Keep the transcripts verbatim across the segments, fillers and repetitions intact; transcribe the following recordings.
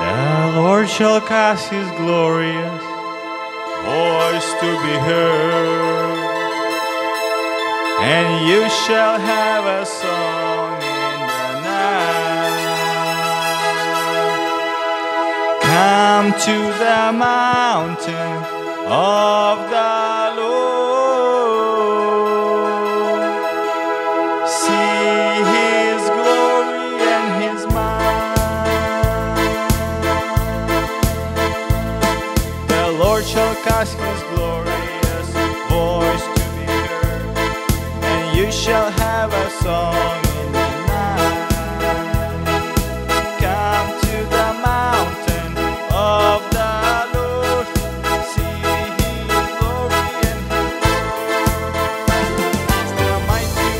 The Lord shall cause his glorious voice to be heard, and you shall have a song in the night. Come to the mountain of the Lord, see his glory and his might. The Lord shall cause his glorious voice to be heard, and you shall have a song in the night. Come to the mountain of the Lord, see his glory and his might. The mighty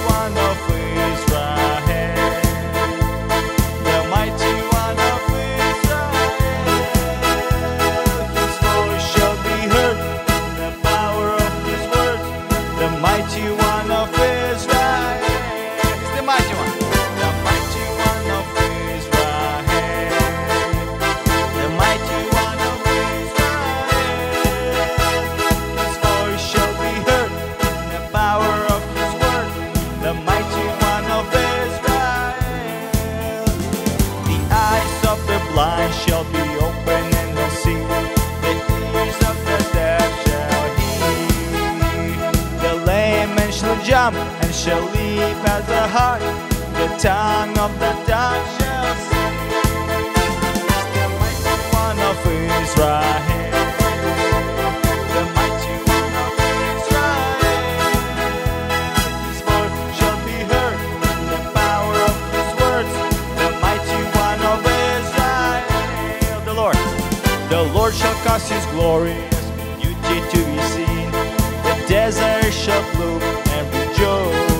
one of Israel, the mighty one of Israel, his voice shall be heard, the power of his word, the mighty one of Israel. Shall be open and they'll see, the ears of the deaf shall hear. The lame man shall jump and shall leap as a hart, the tongue of the dumb shall sing. The mighty one of Israel, the mighty one of Israel, his voice shall be heard, the power of his words, the mighty one of Israel. The Lord shall cause his glorious beauty to be seen. The desert shall bloom and rejoice.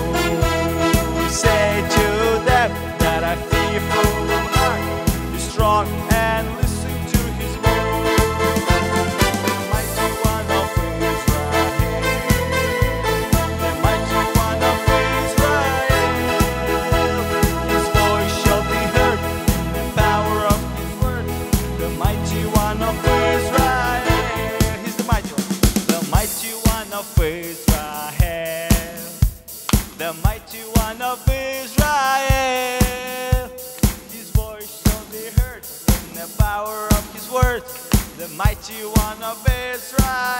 Say to them that I fearful are, be strong and listen to his voice. The mighty one of Israel, the mighty one of Israel, his voice shall be heard, the power of his word, the mighty one of Israel. He's the mighty one, the mighty one of Israel, the mighty one of Israel. His voice shall be heard, in the power of his words, the mighty one of Israel. The mighty one of Israel, the mighty one of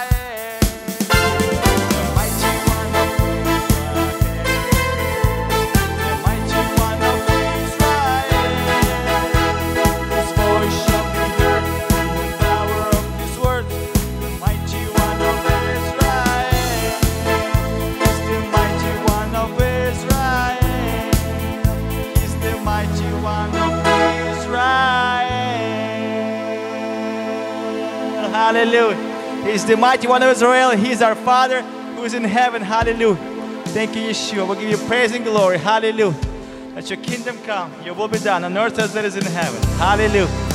Israel, his voice shall be heard, mighty one of Israel. Hallelujah. He's the mighty one of Israel. He's our Father who is in heaven. Hallelujah. Thank you, Yeshua. We'll give you praise and glory. Hallelujah. Let your kingdom come. Your will be done on earth as it is in heaven. Hallelujah.